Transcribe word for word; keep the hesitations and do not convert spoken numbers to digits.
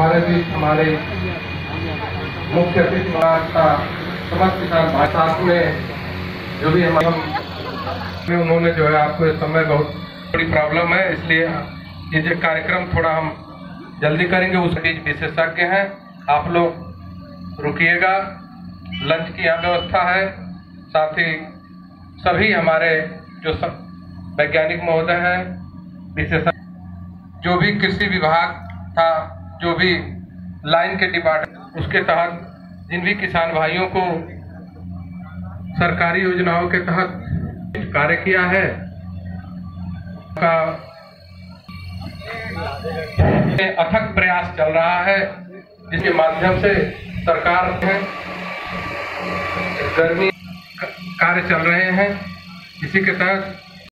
हमारे बीच हमारे मुख्य अतिथि का समस्त किसान भाई साथ में जो भी हमारे उन्होंने जो है आपको इस समय बहुत बड़ी प्रॉब्लम है, इसलिए ये जो कार्यक्रम थोड़ा हम जल्दी करेंगे। उस बीच विशेषज्ञ हैं, आप लोग रुकिएगा, लंच की यहाँ व्यवस्था है। साथ ही सभी हमारे जो सब वैज्ञानिक महोदय हैं, विशेषज्ञ, जो भी कृषि विभाग था, जो भी लाइन के डिपार्टमेंट, उसके तहत जिन भी किसान भाइयों को सरकारी योजनाओं के तहत कार्य किया है का अथक प्रयास चल रहा है, जिसके माध्यम से सरकार है गर्मी कार्य चल रहे हैं। इसी के तहत